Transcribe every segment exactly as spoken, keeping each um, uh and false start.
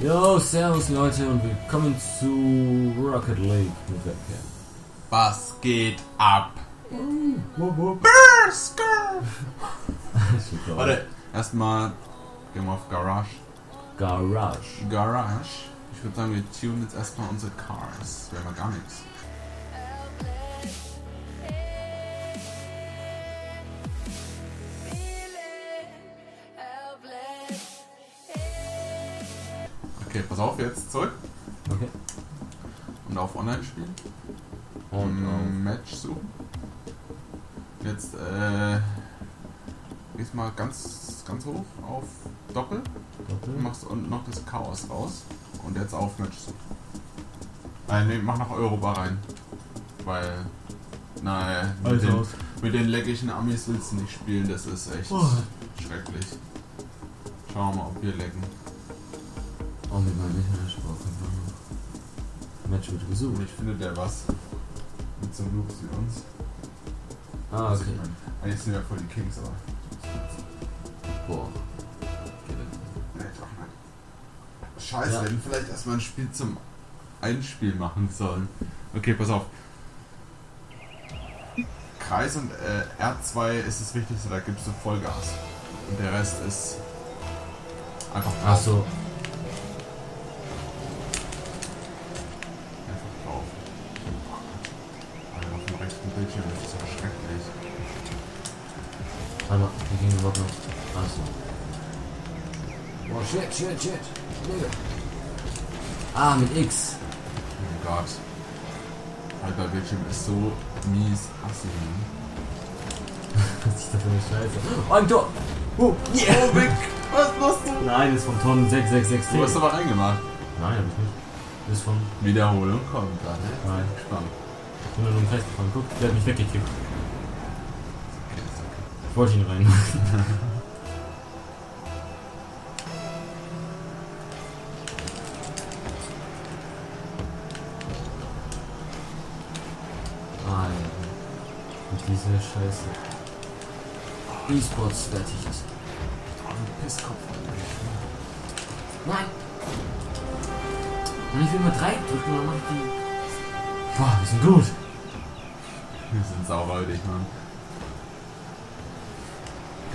Yo, servus Leute und willkommen zu Rocket League mit Webcam. Was geht ab? Bersker! Warte, erstmal gehen wir auf Garage. Garage. Garage. Ich würde sagen, wir tunen jetzt erstmal unsere Cars. Wäre mal gar nichts. Okay, pass auf, jetzt zurück. Okay. Und auf Online spielen. Und um, Match suchen. Jetzt äh, gehst mal ganz ganz hoch auf Doppel. Doppel. Und machst unten noch das Chaos raus. Und jetzt auf Match suchen. Nein, nee, mach noch Europa rein. Weil, nein, mit, also den, mit den leckischen Amis willst du nicht spielen, das ist echt oh. schrecklich. Schauen wir mal, ob wir lecken. Oh, mit meinem Internetsprache. Match wird gesucht. Ich finde der was. Mit so einem Loop wie uns. Ah, okay. Eigentlich sind ja voll die Kings, aber. Boah. Geht nee, doch nicht. Scheiße, ja. Wir hätten vielleicht erstmal ein Spiel zum Einspiel machen sollen. Okay, pass auf. Kreis und äh, R zwei ist das Wichtigste, da gibst du Vollgas. Und der Rest ist einfach drauf. Ach so. Bildschirm, das ist ja schrecklich. Warte mal, wir gehen überhaupt noch. Achso. Boah, shit, shit, shit. Schnell. Ah, mit X. Oh Gott. Alter, Bildschirm ist so mies. Hassig. Das ist doch eine Scheiße. Ein Tor! Oh, yeah. Oh, weg! Was machst du? Nein, das ist von Tornen sechs sechs sechs. Du hast aber reingemacht. Nein, hab ich nicht. Das ist von. Wiederholung kommt da, ne? Nein, spannend. Ich bin nur noch festgefahren, guck, der hat mich weggekippt. Okay, ist okay. Ich wollte ihn rein. Alter. Mit dieser Scheiße. E-Sports fertig ist. Oh, ein Pisskopf. Nein! Wenn ich will mal drei drücken, dann mach ich die. Boah, wir sind gut. Wir sind sauberlich, Mann.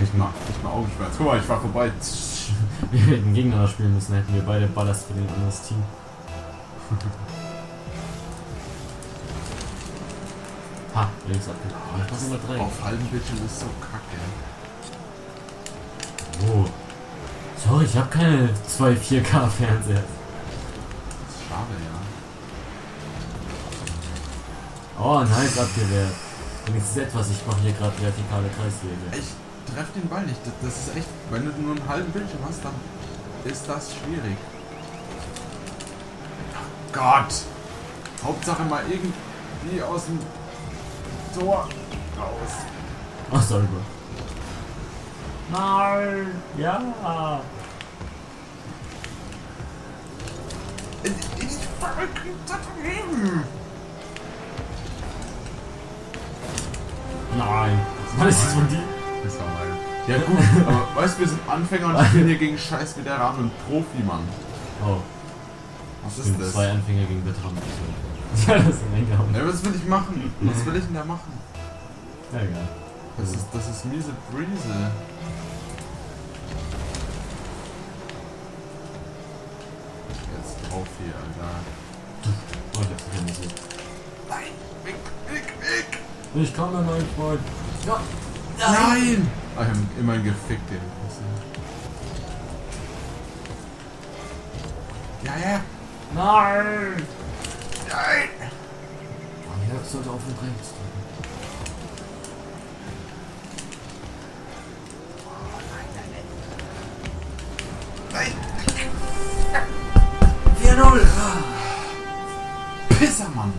Ich mach, ich mach Augenschmerz. Guck mal, ich war vorbei. Wir hätten gegeneinander spielen müssen, hätten wir beide Ballast für den anderen Team. Ha, links ab. Oh, auf halben Bildschirm ist so kacke. Oh. Sorry, ich hab keine zwei vier K Fernseher. Das ist schade, ja. Oh, nice abgewehrt. Wenigstens etwas, ich mache hier gerade vertikale Kreiswege. Ich treff den Ball nicht, das, das ist echt. Wenn du nur einen halben Bildschirm hast, dann ist das schwierig. Oh Gott! Hauptsache mal irgendwie aus dem Tor raus. Ach, sorry, Bro. Nein! Ja! Ich verrückt da drüben! Nein. Was ist das von dir? Das war meine. Ja gut, aber weißt du, wir sind Anfänger und spielen hier gegen scheiß Veteranen und Profi, Mann. Oh. Was ist das? Zwei Anfänger gegen Veteranen. Ja, das ist ein Eingaben. Ja, was will ich machen? Was will ich denn da machen? Ja, egal. Das ist, das ist miese Breeze. Jetzt drauf hier, Alter. Oh, ich hab's nicht gesehen. Nein, weg, weg, weg! Ich komme, mein Freund. Ja. Nein! Ich hab immerhin gefickt, den. Ja, ja. Nein! Nein! Man hört, sollte auf den rechts drücken. Oh, nein, nein, nein. Nein! vier null! Pisser, Mann!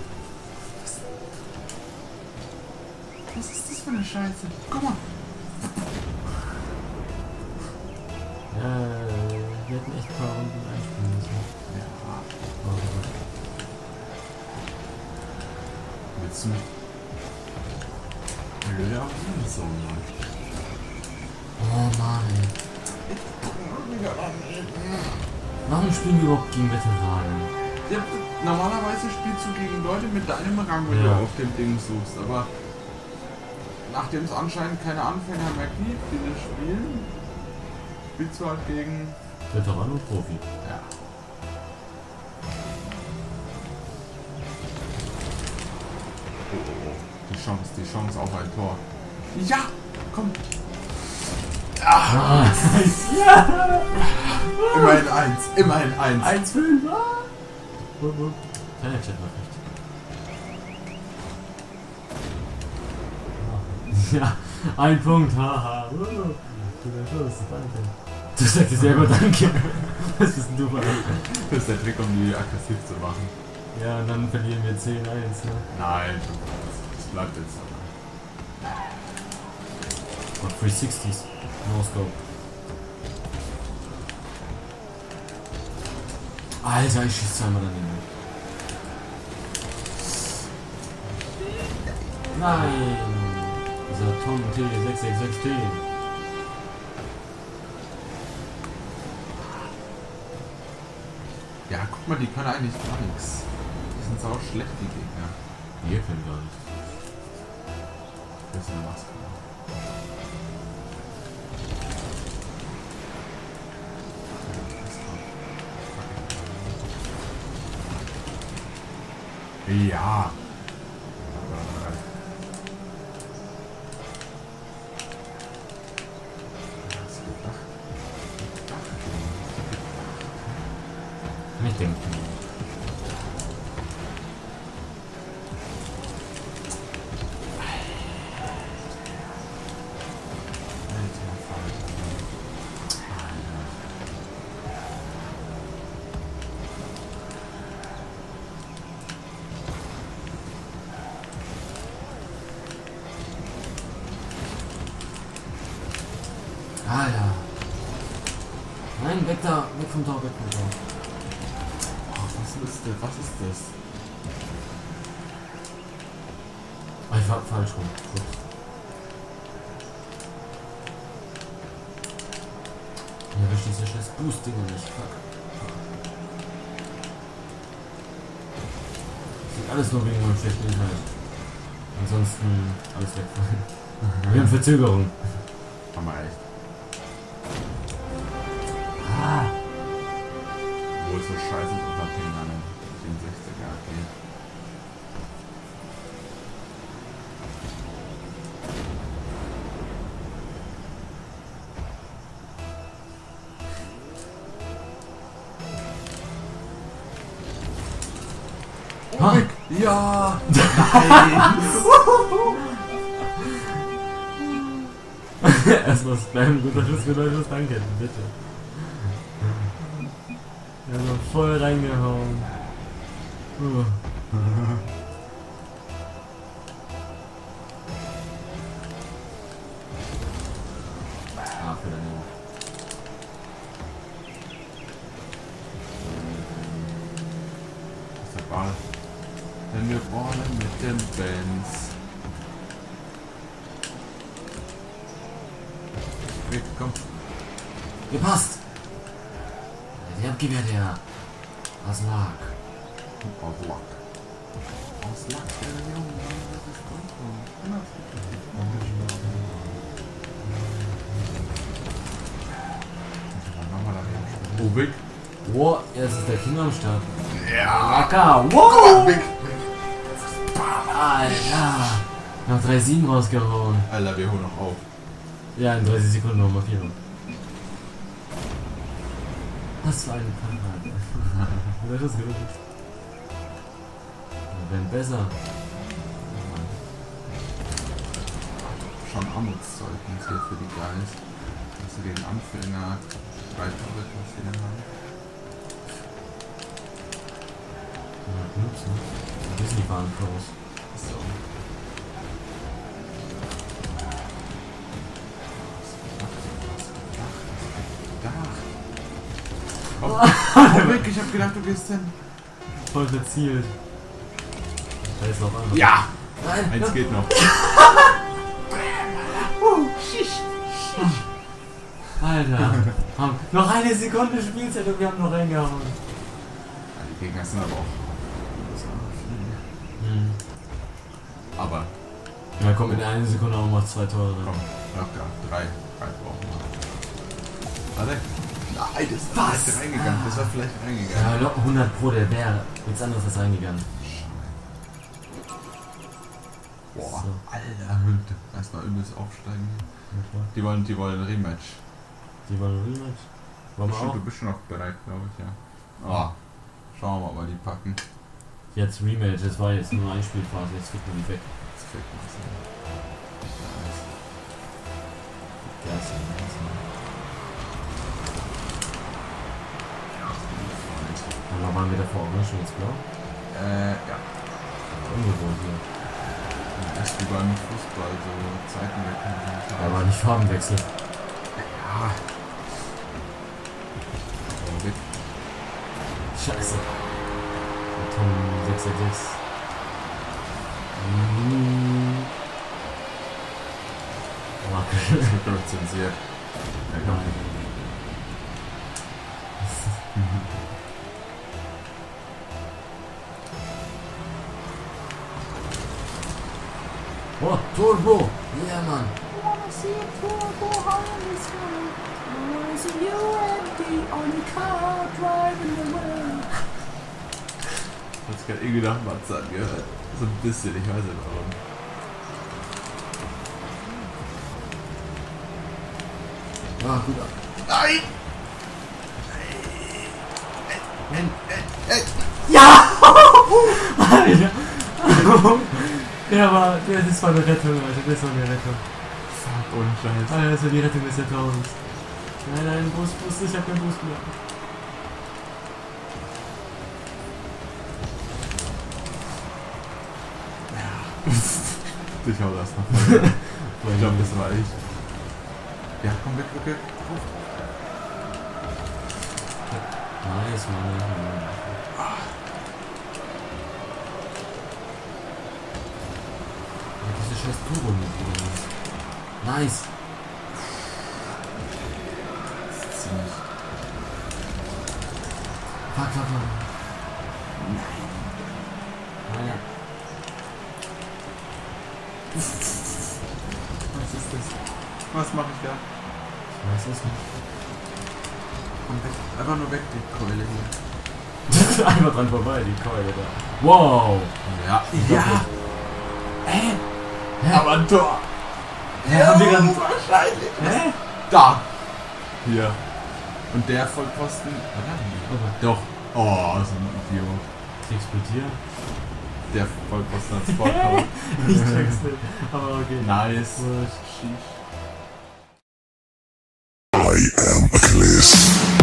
Was ist das für eine Scheiße? Guck mal! Äh, wir hätten echt ein paar Runden einspielen müssen. Ja. Oh. Willst du mich? Ja, so, Mann. Oh, Mann. Ich guck mal wieder an. Warum spielen wir überhaupt gegen Veteranen? Ja, normalerweise spielst du gegen Leute mit deinem Rang, wenn ja. du auf dem Ding suchst, aber nachdem es anscheinend keine Anfänger mehr gibt, die das spielen, spielst du halt gegen Veteran und Profi. Ja. Die Chance, die Chance auf ein Tor. Ja! Komm! Ah. Ja! Immerhin eins, immerhin eins. Eins für ihn. Keine Chat-Nachricht. Ja, ein Punkt, haha. Du sagst dir selber danke. Das ist ein duper Danke. Das ist der Trick, um die aggressiv zu machen. Ja, und dann verlieren wir zehn eins, ne? Nein, das bleibt jetzt. Oh, dreihundertsechziger. No scope. Alter, ich schieße einmal daneben. Nein! Dieser Tornen sechs sechs sechs T. Ja, guck mal, die können eigentlich gar nichts. Die sind sau schlecht, die Gegner. Wir können gar nichts. Das ist eine Maske. Ja. Nicht denken. Ah ja. Nein, weg da, weg vom Tor, weg vom Tor. Oh, was ist das? Was ist das? Oh, ich war falsch rum. Gut. Ja, wir schließen scheiß Boost-Dinger nicht. Fuck. Das sind alles nur wegen meinem schlechten Inhalt. Ansonsten alles wegfallen. Wir haben Verzögerung. Hammer echt. Obwohl so scheiße ist unter den anderen sechziger gehen. Oh, weg! Ja! Erstmal spammen, guter Schuss, guter Schuss, danke, bitte. Ja, so voll reingehauen. Uh. Das ist der Ball. Denn wir wollen mit den Benz. Weg, komm. Gepasst! Der gibt mir der aus Lack. Aus Lack. Aus Lack, der Junge, das ist gut. Oh, weg. Wow, jetzt ist der King am Start. Ja. Lacker, wow. Alter. Noch drei sieben rausgehauen. Alter, wir holen noch auf. Ja, in dreißig Sekunden nochmal vier. Was für eine Kamera. Das ist gut. Wenn besser. Schon Armutszeugnis hier für die Guys. Dass sie den Anfänger drei Tore kassieren haben. Ja, gut, ne? Da ist die Bahn raus. So. Oh, Rick, ich hab gedacht, du gehst hin. Voll verzielt. Da ist noch einer. Ja! Nein, eins geht noch. Alter, noch eine Sekunde Spielzeit und wir haben noch reingehauen. Die Gegner sind aber auch... Mhm. Aber... Ja, kommt in einer Sekunde und macht zwei Tore. Ne? Komm, locker, drei. Drei brauchen wir. Warte. Nein, das ist Was? reingegangen. Das war vielleicht reingegangen. Ja, locker hundert Pro, der wäre nichts anderes als reingegangen. Boah, so. Alter. Erstmal übelst aufsteigen. Ja, die wollen, die wollen ein Rematch. Die wollen ein Rematch? Wollen wir auch? Du bist schon noch bereit, glaube ich, ja. Oh, schauen wir mal, ob wir die packen. Jetzt Rematch, das war jetzt nur eine Spielphase, jetzt kriegt man die weg. Jetzt kriegt man sie weg. Das ist ja. Dann waren wir davor auch schon jetzt blau? Äh, ja. Ungewohnt hier. Das ist wie beim Fußball, so Zeitenwechsel. Aber nicht Farbenwechsel. Ja. Weg. Scheiße. Tornen sechs sechs sechs. Das wird rezensiert. Oh, Turbo! Yeah, man! I wanna see a turbo high in the sky. I wanna see you empty on the car driving away. Ich hab's gerade irgendwie nach Matze angehört. So ein bisschen, ich weiß nicht warum. Ah, gut ab. Nein! Nein! Nein! Ja! Alter! Ja, aber das war eine Rettung, Alter, das war eine Rettung. Fuck, ohne Scheiß. Alter, das war die Rettung des Jahrtausends. Nein, nein, Boost, Boost, ich hab keinen Boost mehr. Ja. Ich hau das noch mal. Ich glaub, das war ich. Ja, komm, weg, weg, weg. Nice, Mann. Scheiß Turbo mit. Nice! Das ist ziemlich. Fuck, fuck, fuck. Nein. Alter. Was ist das? Was mach ich da? Ich weiß es nicht. Komm weg. Einfach nur weg, die Keule hier. Einfach dran vorbei, die Keule da. Wow! Ja. Ja! Ey! Ja. Aber ein Tor! Ja, ja, wahrscheinlich! Hä? Da! Hier! Und der Vollposten. Oder? Doch! Oh, so ein Idiot! Kriegst du dir? Der Vollposten hat Sport gehabt. Ich krieg's nicht. Aber okay. Nice! I am a class.